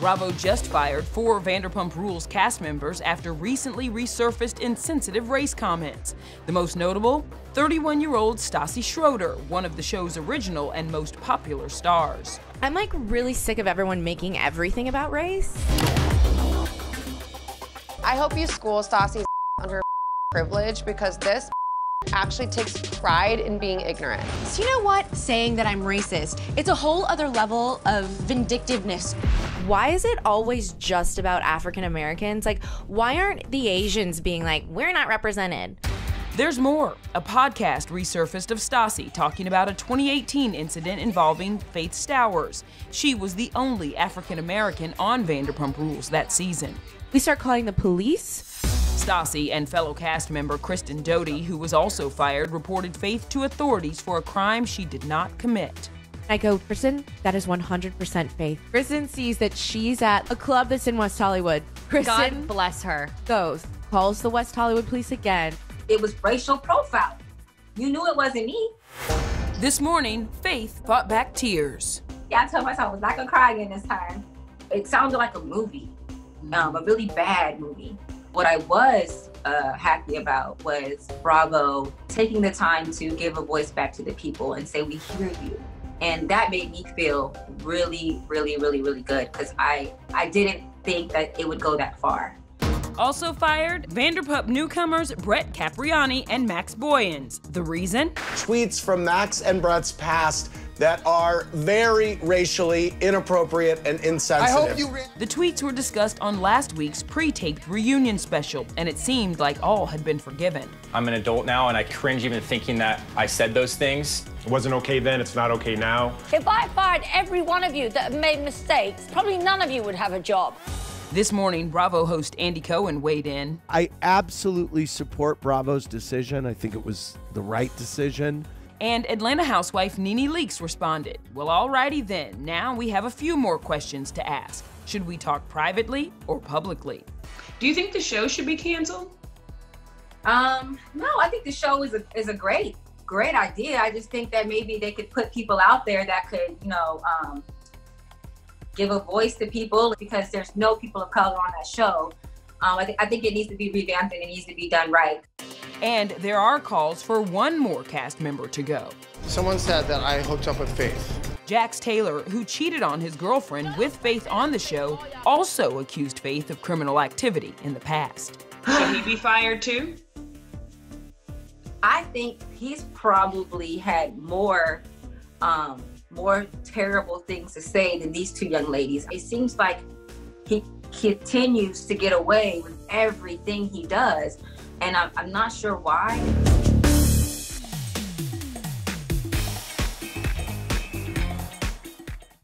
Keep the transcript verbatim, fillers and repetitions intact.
Bravo just fired four Vanderpump Rules cast members after recently resurfaced insensitive race comments. The most notable, thirty-one-year-old Stassi Schroeder, one of the show's original and most popular stars. I'm like really sick of everyone making everything about race. I hope you school Stassi's under privilege, because this actually takes pride in being ignorant. So you know what? Saying that I'm racist, it's a whole other level of vindictiveness. Why is it always just about African Americans? Like, why aren't the Asians being like, we're not represented? There's more. A podcast resurfaced of Stassi talking about a twenty eighteen incident involving Faith Stowers. She was the only African American on Vanderpump Rules that season. We start calling the police? Stassi and fellow cast member Kristen Doty, who was also fired, reported Faith to authorities for a crime she did not commit. I go, Kristen, that is one hundred percent Faith. Kristen sees that she's at a club that's in West Hollywood. Kristen, God bless her, goes, calls the West Hollywood police again. It was racial profile. You knew it wasn't me. This morning, Faith fought back tears. Yeah, I told myself I was not gonna cry again this time. It sounded like a movie, um, a really bad movie. What I was uh, happy about was Bravo taking the time to give a voice back to the people and say, we hear you. And that made me feel really, really, really, really good, because I, I didn't think that it would go that far. Also fired, Vanderpump newcomers Brett Capriani and Max Boyens. The reason? Tweets from Max and Brett's past that are very racially inappropriate and insensitive. I hope you the tweets were discussed on last week's pre-taped reunion special, and it seemed like all had been forgiven. I'm an adult now, and I cringe even thinking that I said those things. It wasn't okay then, it's not okay now. If I fired every one of you that made mistakes, probably none of you would have a job. This morning, Bravo host Andy Cohen weighed in. I absolutely support Bravo's decision. I think it was the right decision. And Atlanta housewife NeNe Leakes responded, well, alrighty then, now we have a few more questions to ask. Should we talk privately or publicly? Do you think the show should be canceled? Um, no, I think the show is a, is a great, great idea. I just think that maybe they could put people out there that could, you know, um, give a voice to people, because there's no people of color on that show. Um, I, th I think it needs to be revamped and it needs to be done right. And there are calls for one more cast member to go. Someone said that I hooked up with Faith. Jax Taylor, who cheated on his girlfriend with Faith on the show, also accused Faith of criminal activity in the past. Should he be fired too? I think he's probably had more um, more terrible things to say than these two young ladies. It seems like he continues to get away with everything he does, and I'm, I'm not sure why.